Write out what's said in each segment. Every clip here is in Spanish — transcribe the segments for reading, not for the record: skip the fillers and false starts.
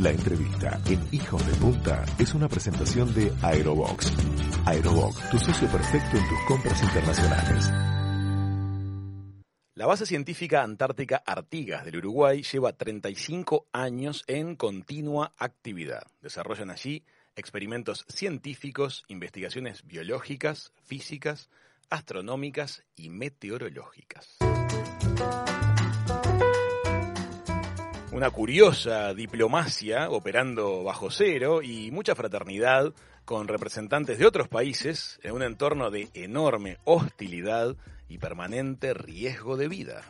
La entrevista en Hijos de Punta es una presentación de AeroBox. AeroBox, tu socio perfecto en tus compras internacionales. La base científica antártica Artigas del Uruguay lleva 35 años en continua actividad. Desarrollan allí experimentos científicos, investigaciones biológicas, físicas, astronómicas y meteorológicas. Una curiosa diplomacia operando bajo cero y mucha fraternidad con representantes de otros países en un entorno de enorme hostilidad y permanente riesgo de vida.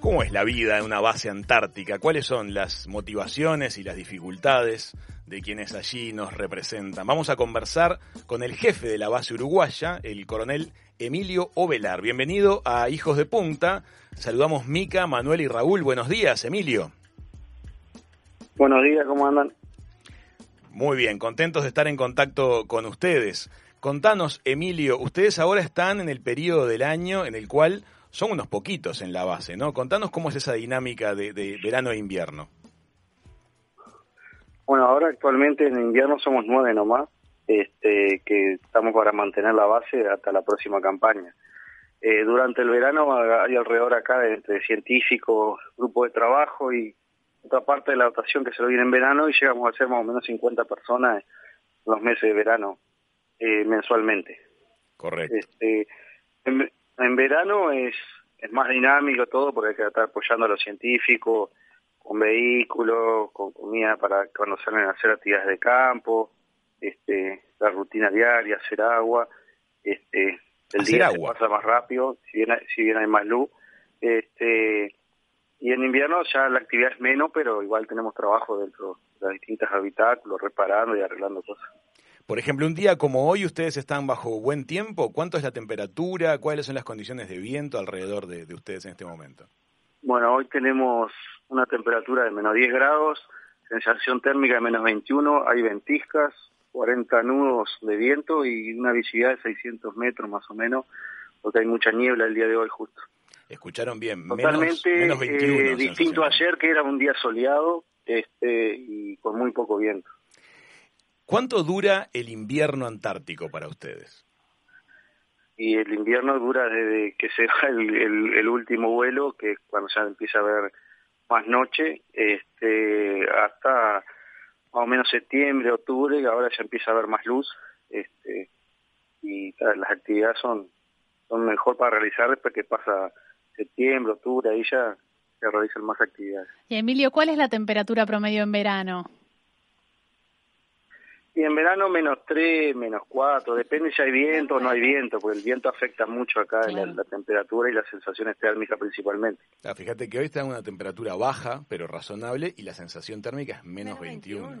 ¿Cómo es la vida en una base antártica? ¿Cuáles son las motivaciones y las dificultades de quienes allí nos representan? Vamos a conversar con el jefe de la base uruguaya, el coronel Emilio Ovelar. Bienvenido a Hijos de Punta. Saludamos Mica, Manuel y Raúl. Buenos días, Emilio. Buenos días, ¿cómo andan? Muy bien, contentos de estar en contacto con ustedes. Contanos, Emilio, ustedes ahora están en el periodo del año en el cual son unos poquitos en la base, ¿no? Contanos cómo es esa dinámica de verano e invierno. Bueno, ahora actualmente en invierno somos 9 nomás, que estamos para mantener la base hasta la próxima campaña. Durante el verano hay alrededor acá de entre científicos, grupos de trabajo y otra parte de la dotación que se lo viene en verano, y llegamos a ser más o menos 50 personas en los meses de verano, mensualmente. Correcto. En verano es más dinámico todo, porque hay que estar apoyando a los científicos con vehículos, con comida para cuando salen a hacer actividades de campo, la rutina diaria, hacer agua, el hacer día agua. Se pasa más rápido, si bien hay más luz, y en invierno ya la actividad es menos, pero igual tenemos trabajo dentro de los distintos habitáculos, reparando y arreglando cosas. Por ejemplo, un día como hoy, ustedes están bajo buen tiempo. ¿Cuánto es la temperatura? ¿Cuáles son las condiciones de viento alrededor de ustedes en este momento? Bueno, hoy tenemos una temperatura de menos 10 grados, sensación térmica de menos 21, hay ventiscas, 40 nudos de viento y una visibilidad de 600 metros más o menos, porque hay mucha niebla el día de hoy justo. Escucharon bien, totalmente menos 21. Distinto ayer, que era un día soleado y con muy poco viento. ¿Cuánto dura el invierno antártico para ustedes? Y el invierno dura desde que se va el último vuelo, que es cuando ya empieza a haber más noche, hasta más o menos septiembre, octubre, que ahora ya empieza a haber más luz, y las actividades son mejor para realizar después que pasa septiembre, octubre, ahí ya se realizan más actividades. Y Emilio, ¿cuál es la temperatura promedio en verano? Y en verano menos 3, menos 4, depende si hay viento o no hay viento, porque el viento afecta mucho acá la temperatura y las sensaciones térmicas principalmente. Ah, fíjate que hoy está en una temperatura baja, pero razonable, y la sensación térmica es menos 21.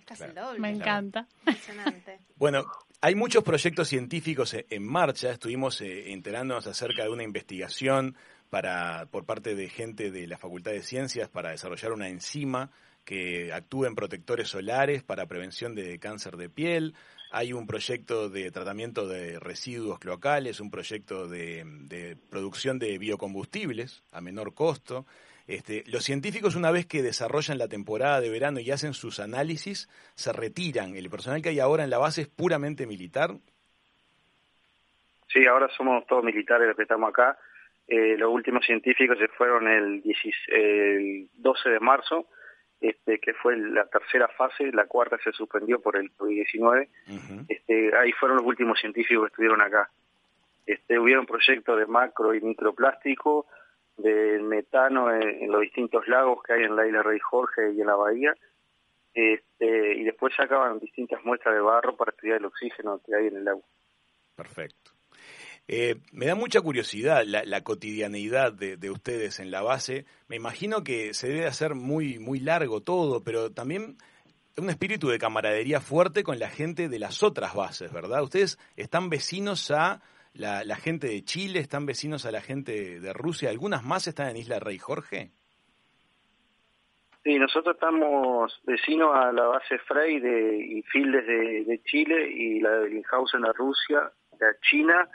Es casi el doble. Me encanta. Impresionante. Bueno, hay muchos proyectos científicos en marcha. Estuvimos enterándonos acerca de una investigación por parte de gente de la Facultad de Ciencias para desarrollar una enzima que actúen protectores solares para prevención de cáncer de piel. Hay un proyecto de tratamiento de residuos cloacales, un proyecto de producción de biocombustibles a menor costo. Los científicos, una vez que desarrollan la temporada de verano y hacen sus análisis, se retiran. ¿El personal que hay ahora en la base es puramente militar? Sí, ahora somos todos militares los que estamos acá. Los últimos científicos se fueron el 12 de marzo. Que fue la tercera fase, la cuarta se suspendió por el COVID-19. Uh-huh. Ahí fueron los últimos científicos que estuvieron acá. Hubieron proyectos de macro y microplástico, de metano en los distintos lagos que hay en la isla Rey Jorge y en la bahía, y después sacaban distintas muestras de barro para estudiar el oxígeno que hay en el lago. Perfecto. Me da mucha curiosidad la cotidianeidad de ustedes en la base. Me imagino que se debe hacer muy, muy largo todo, pero también un espíritu de camaradería fuerte con la gente de las otras bases, ¿verdad? Ustedes están vecinos a la gente de Chile, están vecinos a la gente de Rusia. ¿Algunas más están en Isla Rey Jorge? Sí, nosotros estamos vecinos a la base Frey y Fildes de Chile y la de Berlinghausen a Rusia, la China.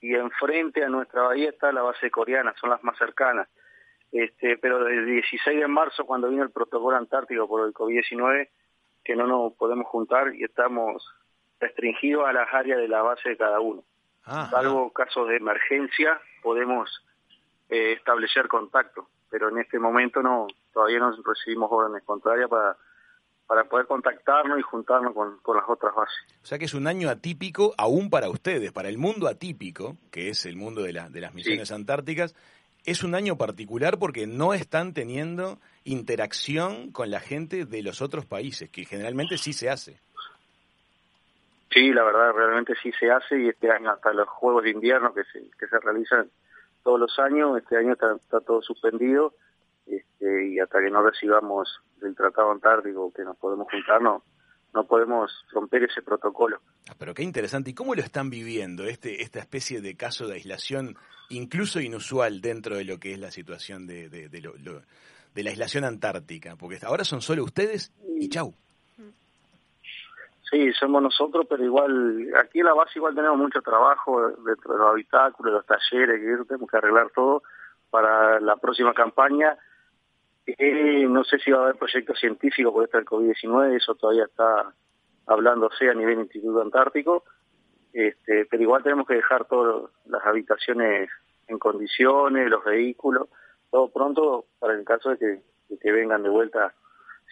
Y enfrente a nuestra bahía está la base coreana, son las más cercanas. Pero el 16 de marzo, cuando vino el protocolo antártico por el COVID-19, que no nos podemos juntar y estamos restringidos a las áreas de la base de cada uno. Ajá. Salvo casos de emergencia, podemos establecer contacto, pero en este momento no, todavía no recibimos órdenes contrarias para poder contactarnos y juntarnos con las otras bases. O sea que es un año atípico aún para ustedes, para el mundo atípico, que es el mundo de las misiones antárticas. Es un año particular porque no están teniendo interacción con la gente de los otros países, que generalmente sí se hace. Sí, la verdad, realmente sí se hace, y este año hasta los Juegos de Invierno que se realizan todos los años, este año está todo suspendido, y hasta que no recibamos del Tratado Antártico que nos podemos juntarnos, no podemos romper ese protocolo. Ah, pero qué interesante. ¿Y cómo lo están viviendo esta especie de caso de aislación, incluso inusual dentro de lo que es la situación de la aislación antártica? Porque ahora son solo ustedes y chau. Sí, somos nosotros, pero igual, aquí en la base igual tenemos mucho trabajo dentro de los habitáculos, los talleres, que tenemos que arreglar todo para la próxima campaña. No sé si va a haber proyectos científicos por esto del COVID-19, eso todavía está hablándose a nivel Instituto Antártico, pero igual tenemos que dejar todas las habitaciones en condiciones, los vehículos, todo pronto para el caso de que vengan de vuelta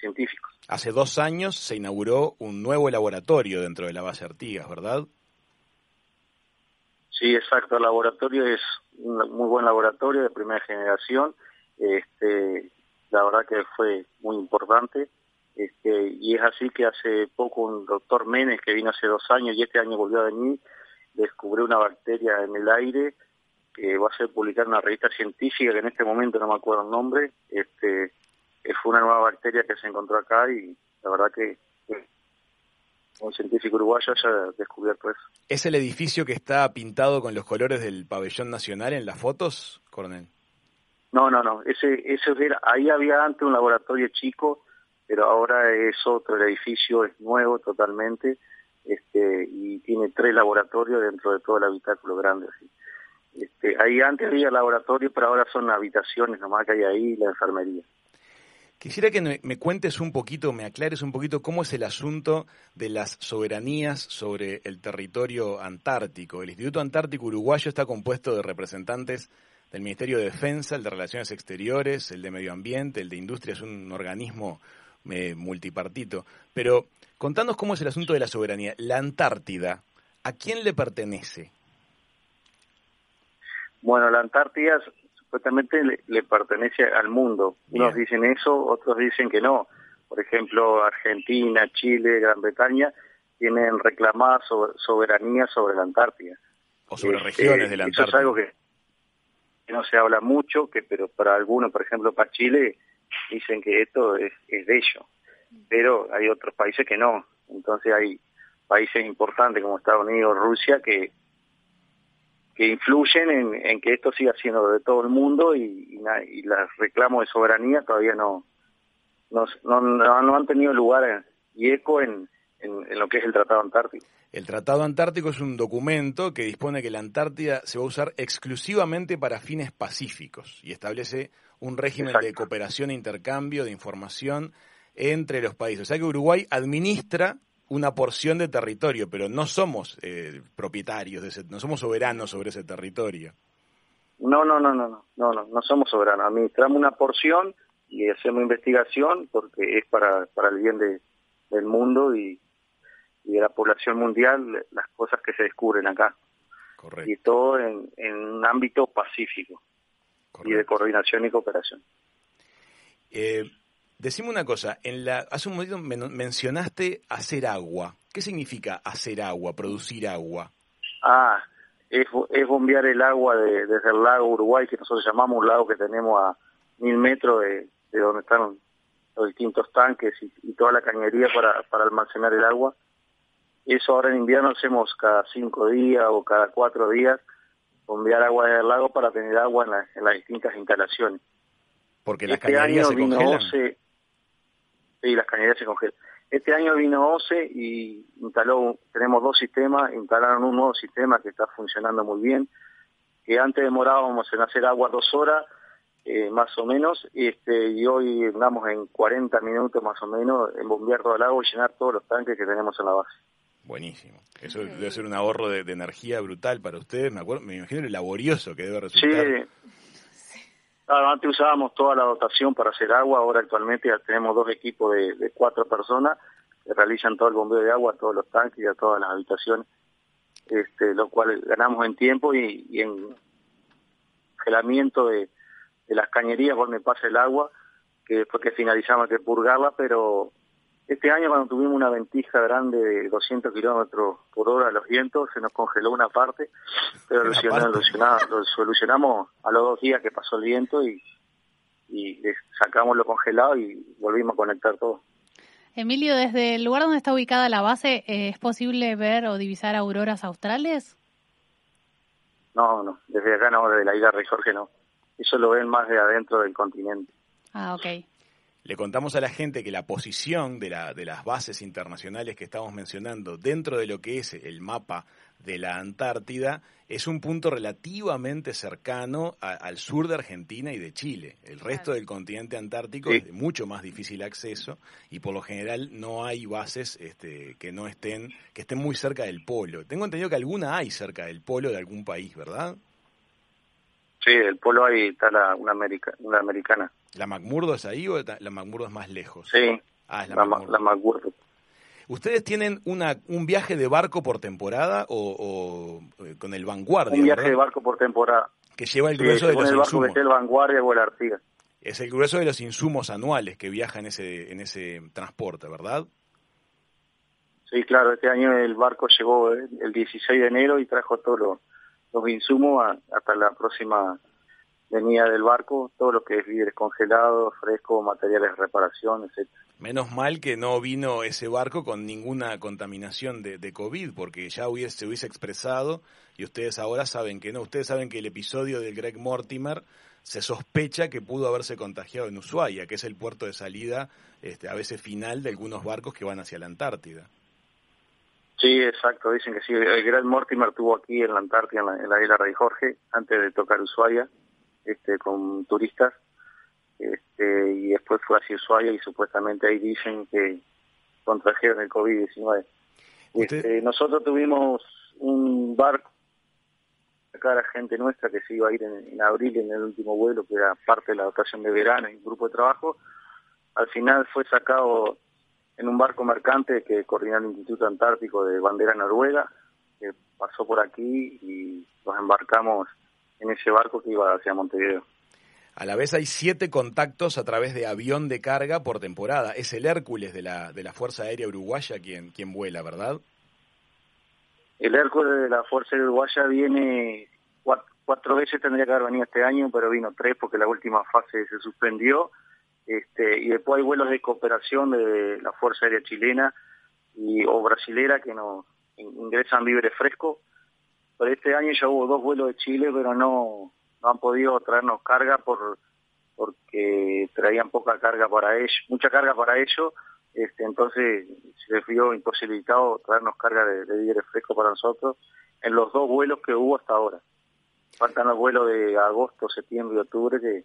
científicos. Hace 2 años se inauguró un nuevo laboratorio dentro de la base Artigas, ¿verdad? Sí, exacto, el laboratorio es un muy buen laboratorio de primera generación, la verdad que fue muy importante, y es así que hace poco un doctor Menes, que vino hace 2 años y este año volvió a venir, descubrió una bacteria en el aire que va a ser publicada en una revista científica que en este momento no me acuerdo el nombre. Fue una nueva bacteria que se encontró acá y la verdad que un científico uruguayo haya descubierto eso. ¿Es el edificio que está pintado con los colores del pabellón nacional en las fotos, coronel? No, ese era, ahí había antes un laboratorio chico, pero ahora es otro, el edificio es nuevo totalmente, y tiene 3 laboratorios dentro de todo el habitáculo grande. Así. Ahí antes había laboratorio, pero ahora son habitaciones nomás que hay ahí, la enfermería. Quisiera que me cuentes un poquito, me aclares un poquito cómo es el asunto de las soberanías sobre el territorio antártico. El Instituto Antártico Uruguayo está compuesto de representantes del Ministerio de Defensa, el de Relaciones Exteriores, el de Medio Ambiente, el de Industria, es un organismo multipartito. Pero contanos cómo es el asunto de la soberanía. La Antártida, ¿a quién le pertenece? Bueno, la Antártida supuestamente le pertenece al mundo. Bien. Unos dicen eso, otros dicen que no. Por ejemplo, Argentina, Chile, Gran Bretaña tienen reclamada soberanía sobre la Antártida. O sobre regiones de la Antártida. Eso es algo que no se habla mucho, pero para algunos, por ejemplo, para Chile, dicen que esto es de ellos. Pero hay otros países que no. Entonces hay países importantes como Estados Unidos, Rusia, que influyen en que esto siga siendo de todo el mundo y los reclamos de soberanía todavía no han tenido lugar y eco en lo que es el Tratado Antártico. El Tratado Antártico es un documento que dispone que la Antártida se va a usar exclusivamente para fines pacíficos y establece un régimen Exacto. de cooperación e intercambio de información entre los países. O sea que Uruguay administra una porción de territorio, pero no somos propietarios, no somos soberanos sobre ese territorio. No somos soberanos. Administramos una porción y hacemos investigación porque es para el bien del mundo y de la población mundial, las cosas que se descubren acá. Correcto. Y todo en un ámbito pacífico. Correcto. Y de coordinación y cooperación. Decime una cosa, hace un momento mencionaste hacer agua. ¿Qué significa hacer agua, producir agua? Es bombear el agua desde el lago Uruguay, que nosotros llamamos un lago que tenemos a 1000 metros de donde están los distintos tanques y toda la cañería para almacenar el agua. Eso ahora en invierno hacemos cada 5 días o cada 4 días, bombear agua del lago para tener agua en las distintas instalaciones. Porque las cañerías se congelan. Sí, las cañerías se congelan. Este año vino OCE y tenemos 2 sistemas, instalaron un nuevo sistema que está funcionando muy bien, que antes demorábamos en hacer agua 2 horas más o menos, y hoy andamos en 40 minutos más o menos en bombear todo el lago y llenar todos los tanques que tenemos en la base. Buenísimo. Eso debe ser un ahorro de energía brutal para ustedes. Me imagino lo laborioso que debe resultar. Sí. Antes usábamos toda la dotación para hacer agua, ahora actualmente ya tenemos dos equipos de 4 personas que realizan todo el bombeo de agua a todos los tanques y a todas las habitaciones, lo cual ganamos en tiempo y en gelamiento de las cañerías donde pasa el agua, que después que finalizamos que purgarla, pero este año cuando tuvimos una ventisca grande de 200 kilómetros por hora a los vientos, se nos congeló una parte, pero lo solucionamos a los 2 días que pasó el viento y sacamos lo congelado y volvimos a conectar todo. Emilio, desde el lugar donde está ubicada la base, ¿es posible ver o divisar auroras australes? No, desde acá no, desde la isla Rey Jorge no. Eso lo ven más de adentro del continente. Ah, ok. Le contamos a la gente que la posición de las bases internacionales que estamos mencionando dentro de lo que es el mapa de la Antártida es un punto relativamente cercano al sur de Argentina y de Chile. El resto del continente antártico es de mucho más difícil acceso y por lo general no hay bases que estén muy cerca del polo. Tengo entendido que alguna hay cerca del polo de algún país, ¿verdad? Sí, el polo ahí está una americana. ¿La McMurdo es ahí o la McMurdo es más lejos? Sí, la McMurdo. ¿Ustedes tienen un viaje de barco por temporada o con el Vanguardia? Un viaje, ¿verdad?, de barco por temporada. Que lleva el grueso de los insumos. El barco que está el Vanguardia o el Artiga. Es el grueso de los insumos anuales que viaja en ese transporte, ¿verdad? Sí, claro. Este año el barco llegó el 16 de enero y trajo todos los insumos hasta la próxima venida del barco, todo lo que es víveres congelados, frescos, materiales de reparación, etcétera. Menos mal que no vino ese barco con ninguna contaminación de COVID, porque ya se hubiese expresado y ustedes ahora saben que no. Ustedes saben que el episodio del Greg Mortimer se sospecha que pudo haberse contagiado en Ushuaia, que es el puerto de salida a veces final de algunos barcos que van hacia la Antártida. Sí, exacto, dicen que sí. El Greg Mortimer estuvo aquí en la Antártida, en la isla Rey Jorge, antes de tocar Ushuaia, con turistas, y después fue hacia Ushuaia y supuestamente ahí dicen que contrajeron el COVID-19. Nosotros tuvimos un barco, acá la gente nuestra que se iba a ir en abril en el último vuelo, que era parte de la dotación de verano y un grupo de trabajo, al final fue sacado en un barco mercante que coordinó el Instituto Antártico de bandera noruega, que pasó por aquí y nos embarcamos en ese barco que iba hacia Montevideo. A la vez hay 7 contactos a través de avión de carga por temporada. Es el Hércules de la Fuerza Aérea Uruguaya quien vuela, ¿verdad? El Hércules de la Fuerza Aérea Uruguaya viene 4 veces, tendría que haber venido este año, pero vino 3 porque la última fase se suspendió. Y después hay vuelos de cooperación de la Fuerza Aérea Chilena o brasilera que nos ingresan víveres frescos. Pero este año ya hubo 2 vuelos de Chile, pero no han podido traernos carga porque traían poca carga para ellos, mucha carga para ellos. Entonces se les vio imposibilitado traernos carga de víveres frescos para nosotros en los 2 vuelos que hubo hasta ahora. Faltan los vuelos de agosto, septiembre y octubre que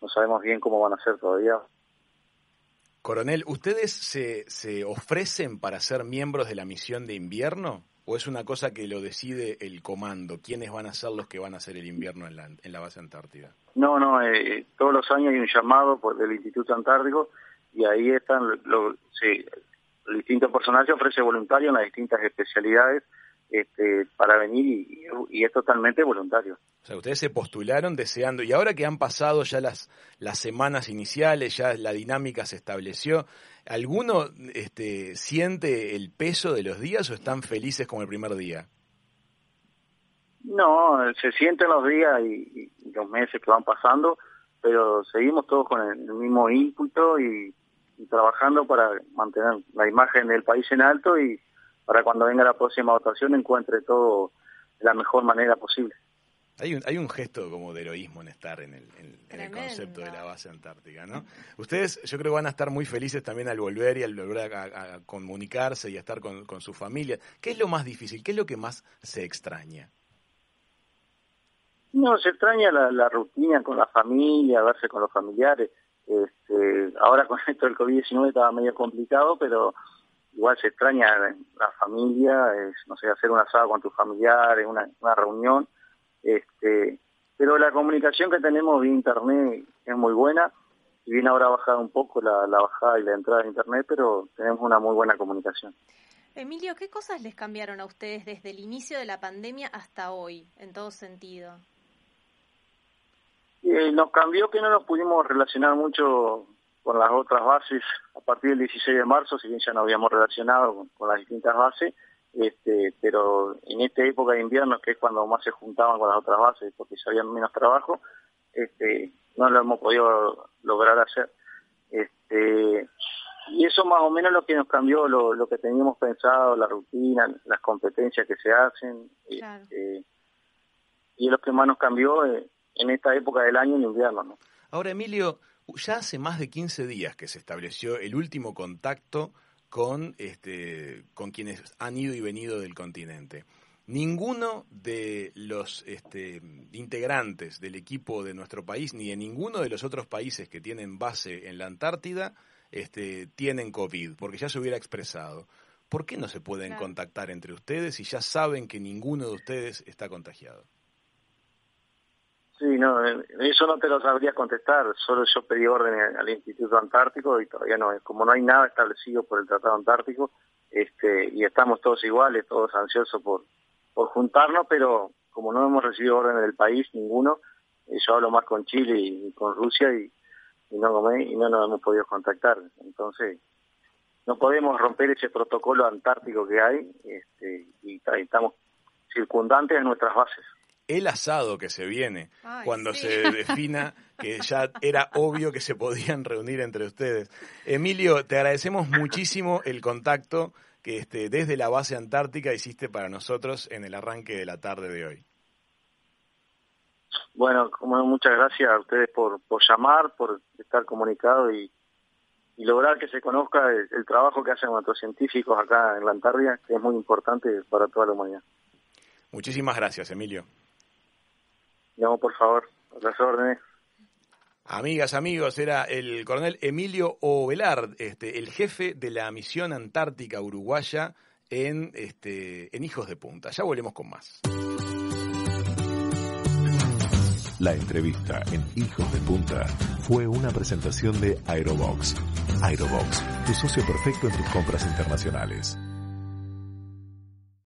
no sabemos bien cómo van a ser todavía. Coronel, ¿ustedes se ofrecen para ser miembros de la misión de invierno? ¿O es una cosa que lo decide el comando? ¿Quiénes van a ser los que van a hacer el invierno en la base Antártida? No, todos los años hay un llamado del Instituto Antártico y ahí están el distinto personal se ofrece voluntario en las distintas especialidades para venir y es totalmente voluntario. O sea, ustedes se postularon deseando, y ahora que han pasado ya las semanas iniciales, ya la dinámica se estableció, ¿alguno siente el peso de los días o están felices como el primer día? No, se sienten los días y los meses que van pasando, pero seguimos todos con el mismo ímpetu y trabajando para mantener la imagen del país en alto y para cuando venga la próxima votación encuentre todo de la mejor manera posible. Hay un gesto como de heroísmo en estar en el concepto de la base antártica, ¿no? Ustedes, yo creo que van a estar muy felices también al volver y al volver a comunicarse y a estar con su familia. ¿Qué es lo más difícil? ¿Qué es lo que más se extraña? No, se extraña la rutina con la familia, verse con los familiares. Ahora con esto del COVID-19 estaba medio complicado, pero igual se extraña la familia, no sé, hacer un asado con tus familiares, una reunión. Pero la comunicación que tenemos vía internet es muy buena. Si bien ahora ha bajado un poco la bajada y la entrada de internet, pero tenemos una muy buena comunicación. Emilio, ¿qué cosas les cambiaron a ustedes desde el inicio de la pandemia hasta hoy, en todo sentido? Nos cambió que no nos pudimos relacionar mucho con las otras bases a partir del 16 de marzo, si bien ya nos habíamos relacionado con las distintas bases, pero en esta época de invierno, que es cuando más se juntaban con las otras bases porque ya había menos trabajo, no lo hemos podido lograr hacer. Y eso más o menos lo que nos cambió, lo que teníamos pensado, la rutina, las competencias que se hacen. Claro. Y es lo que más nos cambió en esta época del año, en invierno, ¿no? Ahora, Emilio, ya hace más de 15 días que se estableció el último contacto con quienes han ido y venido del continente. Ninguno de los integrantes del equipo de nuestro país, ni de ninguno de los otros países que tienen base en la Antártida, tienen COVID, porque ya se hubiera expresado. ¿Por qué no se pueden contactar entre ustedes si ya saben que ninguno de ustedes está contagiado? Sí, no, eso no te lo sabría contestar, solo yo pedí orden al Instituto Antártico y todavía no, como no hay nada establecido por el Tratado Antártico, y estamos todos iguales, todos ansiosos por juntarnos, pero como no hemos recibido orden del país, ninguno, yo hablo más con Chile y con Rusia y no nos hemos podido contactar. Entonces, no podemos romper ese protocolo antártico que hay, y estamos circundantes a nuestras bases. El asado que se viene, cuando se defina que ya era obvio que se podían reunir entre ustedes. Emilio, te agradecemos muchísimo el contacto que desde la base antártica hiciste para nosotros en el arranque de la tarde de hoy. Bueno, muchas gracias a ustedes por llamar, por estar comunicados y lograr que se conozca el trabajo que hacen nuestros científicos acá en la Antártida, que es muy importante para toda la humanidad. Muchísimas gracias, Emilio. No, por favor, a las órdenes. Amigas, amigos, era el coronel Emilio Ovelar, el jefe de la misión antártica uruguaya en Hijos de Punta. Ya volvemos con más. La entrevista en Hijos de Punta fue una presentación de AeroBox. AeroBox, tu socio perfecto en tus compras internacionales.